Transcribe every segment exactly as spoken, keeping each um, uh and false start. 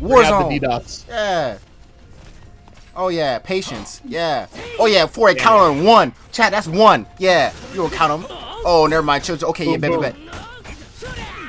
Yeah, Warzone. DDoS. Yeah. Oh yeah, patience. Yeah. Oh yeah, for a count on one. Chat, that's one. Yeah, you will count them. Oh, never mind, children. Okay, yeah, baby, bet.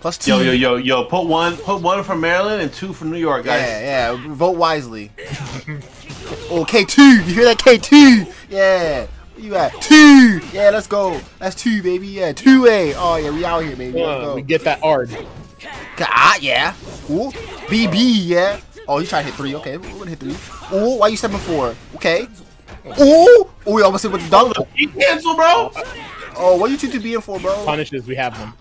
Plus two. Yo, yo, yo, yo. Put one, put one from Maryland and two from New York, guys. Yeah, yeah. Vote wisely. Oh, K two. You hear that, K two? Yeah. Where you at? Two. Yeah, let's go. That's two, baby. Yeah, two A. Oh yeah, we out here, baby. Let's go. We get that art. Ah, yeah. Ooh. B B, yeah. Oh, you trying to hit three? Okay, we're gonna hit three. Ooh, why you stepping four? Okay. Ooh. Oh, we almost hit with the dunk. He cancel, bro. Oh, what are you two to be in for, bro? Punishes, we have them.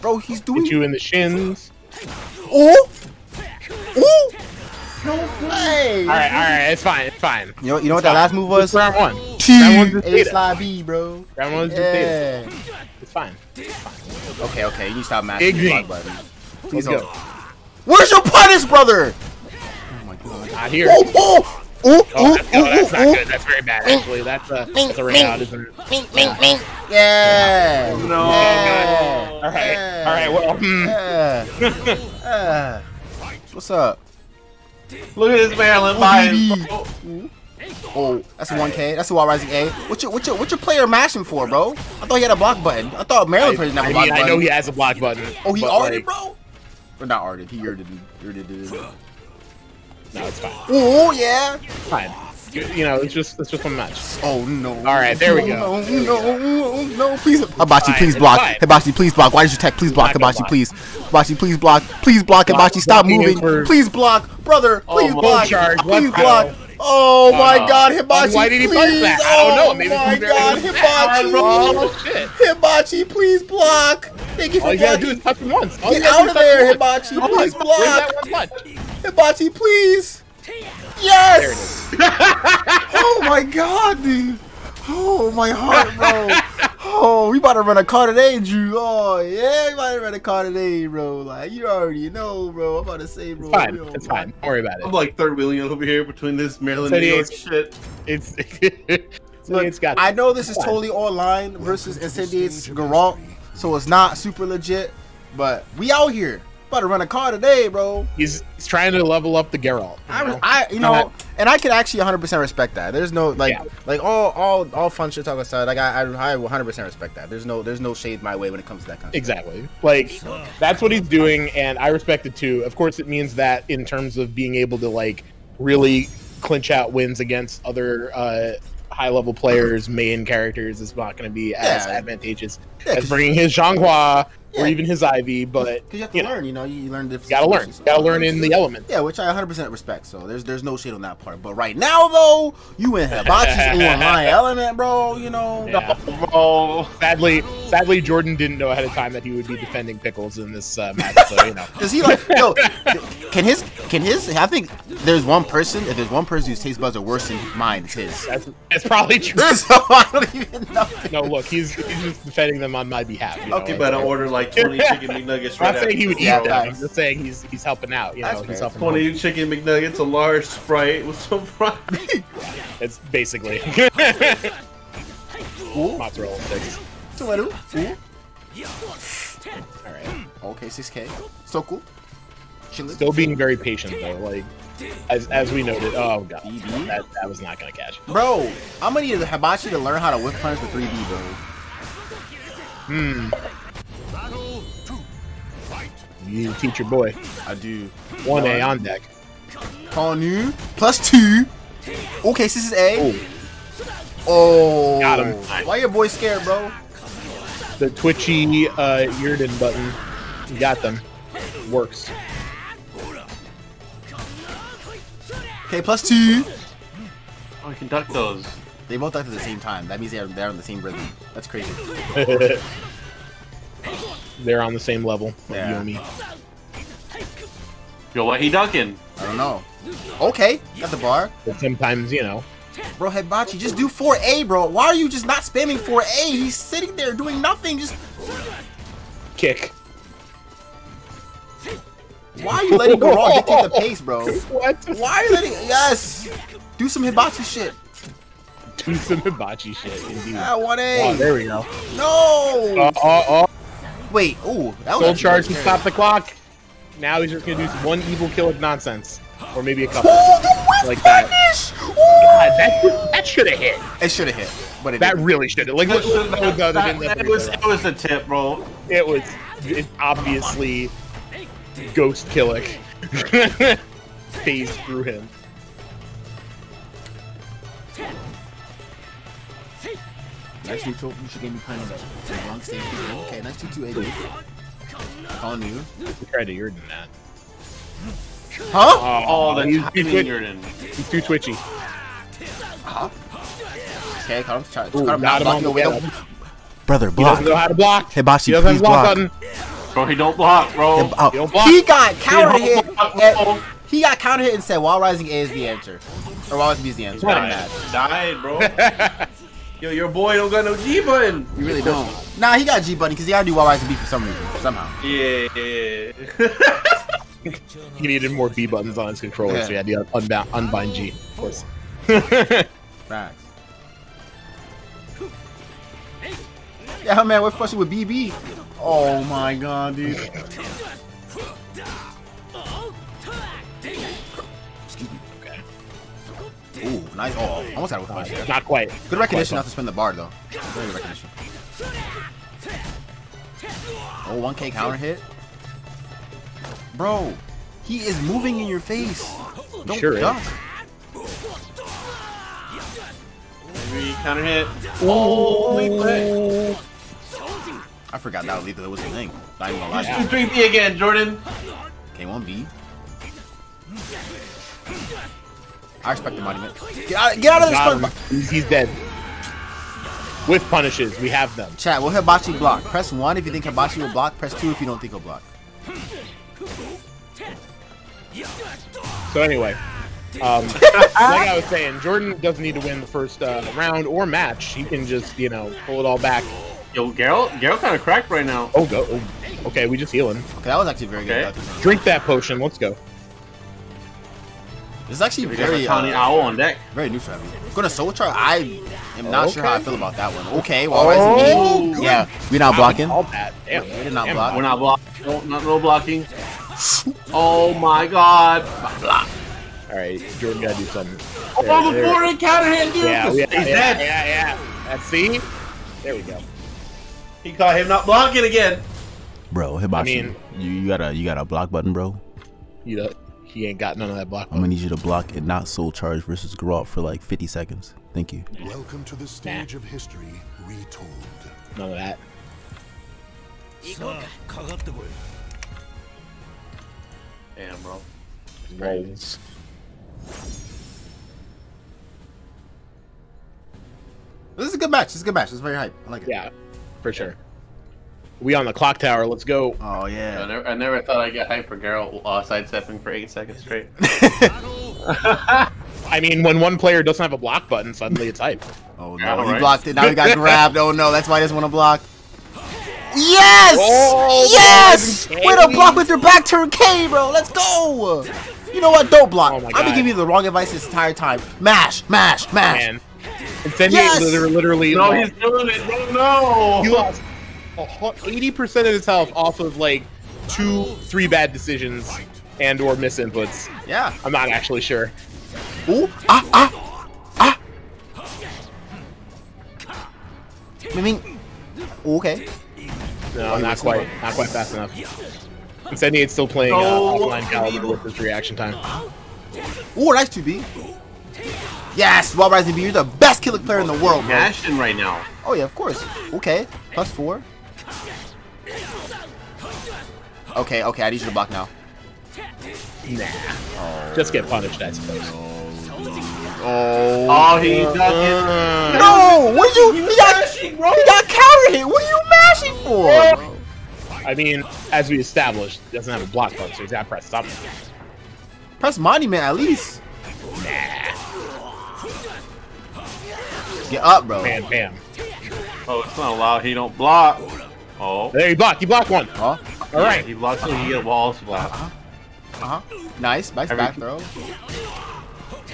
Bro, he's doing. Hit you in the shins. Oh. Oh. No way. All right, all right, it's fine, it's fine. You know, you know what that last move was? Round one. Round one's A slide B, bro. Round one's yeah. Just data. It's fine. It's fine. Okay, okay, you stop mashing the block button. Please go. Where's your punish, brother? Oh my god. Not here. Oh, oh. Ooh, oh, ooh, that's, no, ooh, that's not ooh, good. That's very bad, actually. That's a, that's a ring out, isn't it? Yeah. Yeah. No. Yeah. All right. Yeah. All right. Well, hmm. Yeah. Yeah. What's up? Look at this Maryland line. Oh, oh, that's one K. That's a wall rising A. What your what your what your player mashing for, bro? I thought he had a block button. I thought Maryland player didn't have a block I mean, button. I know he has a block button. Oh, he arted, like, bro. Or not arted. He arted. No, it's fine. Oh yeah, fine. You know, it's just it's just a match. Oh no! All right, there we go. No, no, no, please. Hibachi, please block. Hibachi, please block. Why did you tech? Please block, Hibachi, please. Hibachi, please block. Please block, Hibachi. Stop moving. Please block, brother. Please block. Please block. Oh my God, Hibachi! Why did he block that? I don't know. Maybe he's very wrong. Hibachi, please block. Thank you for blocking. All you gotta do is touch him once. Get out of there, Hibachi. Please block. Hibachi, please! Yes! Oh my god, dude! Oh my heart, bro! Oh, we about to run a car today, Drew! Oh yeah, we about to run a car today, bro! Like, you already know, bro! I'm about to say, bro! It's fine, yo, it's fine. Don't worry about it. I'm like third wheeling over here between this Maryland and New York shit. It's... Look, it's got I know this is totally online versus Incendiate's Geralt, so it's not super legit, but we out here! About to run a car today, bro. He's, he's trying to level up the Geralt. You know? I, I, you know, and I can actually one hundred percent respect that. There's no like, yeah. like all, all, all fun shit talk aside. Like I, I, I one hundred percent respect that. There's no, there's no shade my way when it comes to that kind of exactly. Stuff. Like that's what he's doing, and I respect it too. Of course, it means that in terms of being able to like really clinch out wins against other uh, high level players, main characters, is not going to be as yeah. advantageous yeah, as bringing his Zhonghua. Yeah. Or even his Ivy, but you have to you learn. Know. You know, you, you learn different. Gotta learn. So gotta learn in the element. Yeah, which I one hundred percent respect. So there's there's no shade on that part. But right now though, you in Hibachi's online element, bro. You know, yeah. no, bro. Sadly, sadly, Jordan didn't know ahead of time that he would be defending Pickles in this uh, match. So you know, does he like? Yo, can his can his? I think there's one person. If there's one person whose taste buds are worse than mine, it's his. That's, that's probably true. So I don't even know. No, look, he's he's just defending them on my behalf. You okay, know, but I order like. Like twenty chicken McNuggets. Right I'm not saying he would eat yeah, them. I'm just saying he's he's helping out. You know, he's helping twenty out. Chicken McNuggets, a large Sprite with some fries. It's basically. Ooh. My throw six. All right. Okay, six K. So cool. Chilling. Still being very patient though, like as as we noted. Oh god, that, that was not gonna catch. Bro, I'm gonna need a Hibachi to learn how to whip punch the three D, bro. Hmm. You teach your boy. I do. One A on deck. Connu plus two. Okay, so this is A. Oh. Got him. Why your boy scared, bro? The twitchy uh, Jordan button. You got them. Works. Okay, plus two. Oh, I can duck those. They both ducked at the same time. That means they're they're on the same rhythm. That's crazy. They're on the same level, like yeah. you and me. Yo, why he ducking? I don't know. Okay, got the bar. But sometimes, you know. Bro, Hibachi, just do four A, bro. Why are you just not spamming four A? He's sitting there doing nothing, just... Kick. Why are you letting go wrong? Dictate the pace, bro. What? Why are you letting... Yes! Do some Hibachi shit. Do some Hibachi shit, indeed. Ah, one A. Oh, there we go. No! Uh, uh, uh. Wait, oh, that was Full charge to stop the clock. Now he's just gonna do one evil kill of nonsense, or maybe a couple. Oh, the whiff punish! God, that that should have hit. It should have hit, but it that didn't. really should have. Like that, look, that, that, that, that, that was that was a tip, bro. It was it obviously Ghost Kilik phased through him. Nice neutral. You should get me kind of the wrong stage. Okay, nice two two eighty. Calling you. He tried to Jordan that. Huh? Oh, oh the he's too Jordan. He's too twitchy. Uh-huh. Okay, caught him. Try, Ooh, caught him got him on the wheel. Brother, block. He doesn't know how to block. Hibachi, he please block. block. Bro, he don't block, bro. He, oh. he, don't block. he got counter hit. At, he got counter hit and said, "While rising A is the answer, or while rising B is the answer." Died, died, bro. Yo, your boy don't got no G button. You really don't. Nah, he got G button because he gotta do Y Y Z B for some reason, somehow. Yeah. He needed more B buttons on his controller, yeah. so he had to unbound, unbind G, of course. Facts. Yeah, man, we're flushing with B B. Oh my god, dude. Ooh, nice. Oh, almost had it with punch there. Not quite. Good recognition not to spin the bar, though. Very good recognition. Oh, one K counter hit. Bro, he is moving in your face. Don't sure duck. Three counter hit. Oh, I forgot that lethal. It was a thing. Not even gonna lie. Just do three B again, Jordan. K one B. I expect the monument. Get out, get out of this Got He's, he's dead. With punishes, we have them. Chat, will Hibachi block? Press one if you think Hibachi will block. Press two if you don't think he'll block. So anyway, um, like I was saying, Jordan doesn't need to win the first uh, round or match. He can just, you know, pull it all back. Yo, Geralt, Geralt kind of cracked right now. Oh, go. Oh, okay, we just healing. Okay, that was actually very okay. good. Drink that potion. Let's go. This is actually very tiny uh, owl on deck. Very new for me. Going to soul charge. I am not okay. sure how I feel about that one. Okay. Well, oh, right, yeah. We're not blocking. All bad. Damn. We did not Damn. block. We're not blocking. No, not no blocking. Oh my god. Block. All right, Jordan got to do something. Oh, on the board and counter hit, dude. Yeah, yeah, yeah, yeah, yeah. That's see. There we go. He caught him not blocking again. Bro, Hibachi, I mean, you, you gotta you got a block button, bro. You know. He ain't got none of that block. I'm gonna need you to block and not soul charge versus Geralt for like fifty seconds. Thank you. Welcome to the stage nah. of history retold. None of that. So. Damn, bro. Nice. This is a good match. This is a good match. It's very hype. I like it. Yeah, for sure. We on the clock tower. Let's go. Oh, yeah. I never, I never thought I'd get hyped for Geralt uh, sidestepping for eight seconds straight. I mean, when one player doesn't have a block button, suddenly it's hype. Oh, no. All he right. blocked it. Now he got grabbed. Oh, no. That's why he doesn't want to block. Yes! Oh, yes! Way to block with your back turn K, bro. Let's go. You know what? Don't block. Oh, I've been giving you the wrong advice this entire time. Mash, mash, mash. Man. Incendiate yes! literally, literally. No, lost. He's doing it. Oh, no. He lost eighty percent of his health off of like two, three bad decisions and or misinputs. Yeah. I'm not actually sure. Ooh, ah, ah, ah. I mean, okay. No, oh, not quite, not quite fast enough. Incendiate's still playing uh, offline caliber with his reaction time. Ooh, nice two B. Yes, while rising B, you're the best Kilik player in the world, man. Mashing right now. Oh yeah, of course. Okay, plus four. Okay, okay, I need you to block now. Nah. Oh, just get punished, I suppose. Oh, oh, oh he uh, got it. No! What are you? He got, he got counter hit! What are you mashing for? I mean, as we established, he doesn't have a block button, so he's gotta press something. Press monument at least. Nah. Get up, bro. Bam, bam. Oh, it's not allowed. He don't block. Oh. There, he blocked. He blocked one. Huh? All right. Yeah, he blocked so he get a wall block. Uh-huh. Uh-huh. Nice. Nice Every back throw.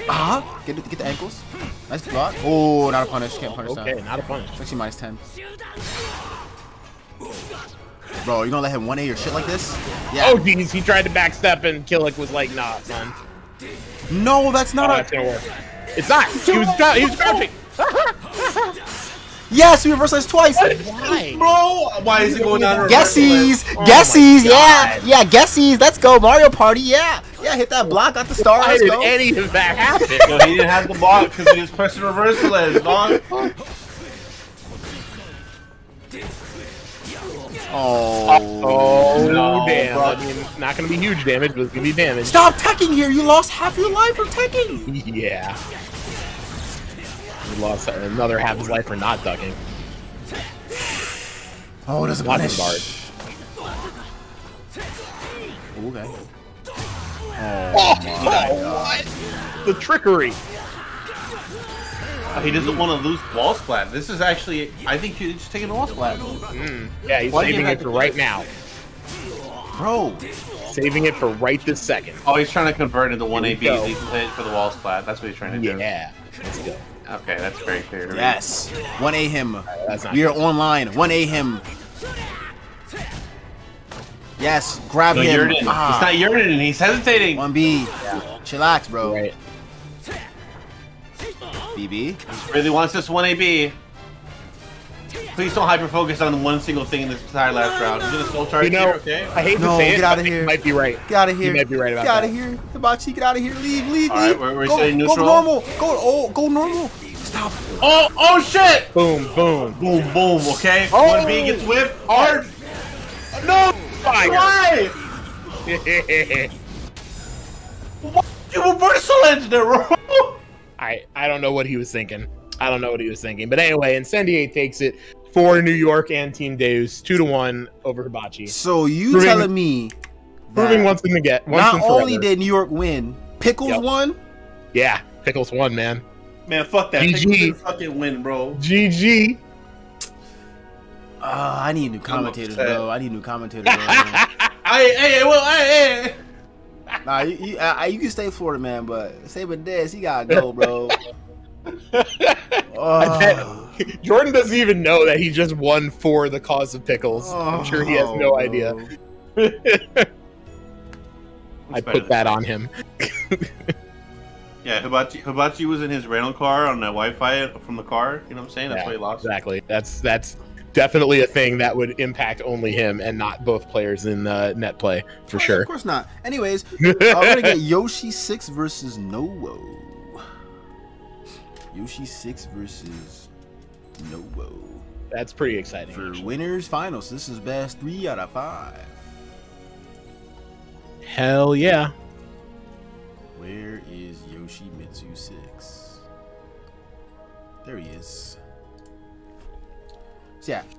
Uh-huh. Get, get the ankles. Nice block. Oh, not a punish. Can't punish that. Okay, now. not a punish. It's actually minus ten. Bro, you gonna let him one A or shit like this? Yeah. Oh, geez, he tried to backstep and Kilik was like, nah, man. No, that's not oh, a... that's gonna work. It's not! He was, tra he was crouching! Yes, we reversalized twice! Why? Bro, why is it going down? Guessies! Oh guessies! Yeah! Yeah, guessies! Let's go! Mario Party, yeah! Yeah, hit that block, got the star. Why let's did go. Any of that happen? No, he didn't have the block because he was pressing reversalized, dog. Oh, oh no, damn. Bro. I mean, it's not gonna be huge damage, but it's gonna be damage. Stop teching here! You lost half your life for teching! Yeah. You lost another half his life for not ducking. Oh, it doesn't punish. Okay. Oh, oh what? The trickery! He doesn't want to lose wall splat. This is actually, I think he's just taking a wall splat. Mm. Yeah, he's Why saving it for right now. Bro. Saving it for right this second. Oh, he's trying to convert into one A B. He's hit for the wall splat. That's what he's trying to do. Yeah. Let's go. Okay, that's very clear to me. Yes. one A him. Right, we are good. Online. one A him. Yes. Grab no, him. It's ah. not Jordan. He's hesitating. one B. Yeah. Chillax, bro. Right. B B. He really wants this one A B. Please don't hyper focus on one single thing in this entire last round. He's gonna soul charge you know, here, okay? I hate to no, say get it, out of here. He might be right. Get out of here. He might be right about get out of here. Hibachi, get out of here. Leave, leave, All leave. Right, we're, we're go, staying neutral. Go normal. Go, oh, go normal. Stop. Oh, oh shit! Boom, boom, boom, boom, okay? Oh. one B gets whipped. Hard. No! Fire. Why? Why you reversal into the room? I, I don't know what he was thinking. I don't know what he was thinking. But anyway, Incendiate takes it for New York and Team Deus, two to one over Hibachi. So you proving, telling me proving once and again. Once not and only did New York win, Pickles yep. won. Yeah, Pickles won, man. Man, fuck that. G G. Pickles didn't fucking win, bro. G G. Uh, I need new commentators, bro. I need new commentators. Bro. Hey, hey, well, hey, hey. Nah, you, you, uh, you can stay Florida, man, but Saber Dez, he gotta go, bro. uh, bet, Jordan doesn't even know that he just won for the cause of Pickles. Oh, I'm sure he has no, no. idea. I put that on him. Yeah, Hibachi, Hibachi was in his rental car on the Wi-Fi from the car. You know what I'm saying? That's yeah, why he lost. Exactly. That's that's definitely a thing that would impact only him and not both players in uh, net play for oh, sure. Of course not. Anyways, I'm gonna get Yoshi six versus Nowo. Yoshi six versus Nowo. That's pretty exciting for actually. Winners finals. This is best three out of five. Hell yeah. Where is Yoshimitsu six? There he is. So yeah,